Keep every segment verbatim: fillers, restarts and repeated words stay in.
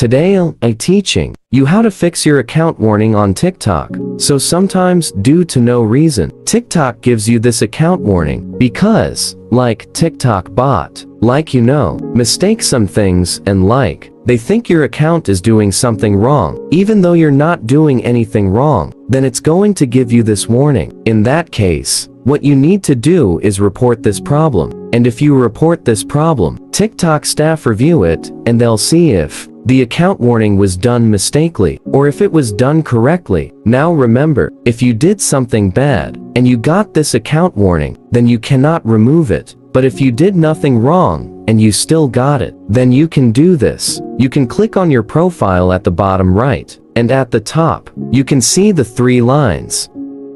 Today I'll be teaching you how to fix your account warning on TikTok. So sometimes, due to no reason, TikTok gives you this account warning because, like TikTok bot, like you know, mistake some things and like, they think your account is doing something wrong, even though you're not doing anything wrong, then it's going to give you this warning. In that case, what you need to do is report this problem. And if you report this problem, TikTok staff review it, and they'll see if the account warning was done mistakenly, or if it was done correctly. Now remember, if you did something bad, and you got this account warning, then you cannot remove it. But if you did nothing wrong, and you still got it, then you can do this. You can click on your profile at the bottom right, and at the top, you can see the three lines.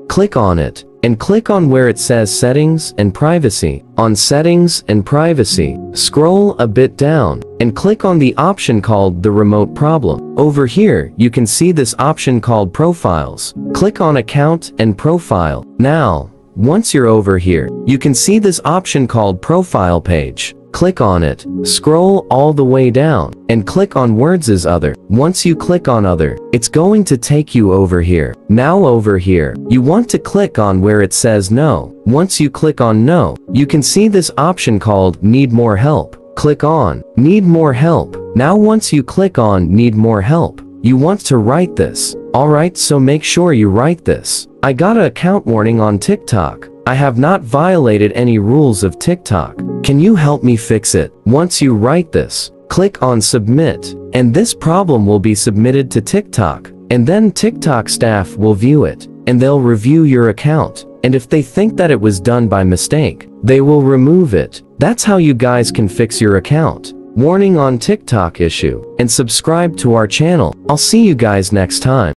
Click on it, and click on where it says Settings and Privacy. On Settings and Privacy, scroll a bit down, and click on the option called the Remote Problem. Over here, you can see this option called Profiles. Click on Account and Profile. Now, once you're over here, you can see this option called Profile Page. Click on it, scroll all the way down, and click on Words as Other. Once you click on Other, it's going to take you over here. Now over here, you want to click on where it says No. Once you click on No, you can see this option called Need More Help. Click on Need More Help. Now once you click on Need More Help, you want to write this. Alright, so make sure you write this. I got an account warning on TikTok. I have not violated any rules of TikTok. Can you help me fix it? Once you write this, click on Submit, and this problem will be submitted to TikTok, and then TikTok staff will view it, and they'll review your account, and if they think that it was done by mistake, they will remove it. That's how you guys can fix your account warning on TikTok issue, and subscribe to our channel. I'll see you guys next time.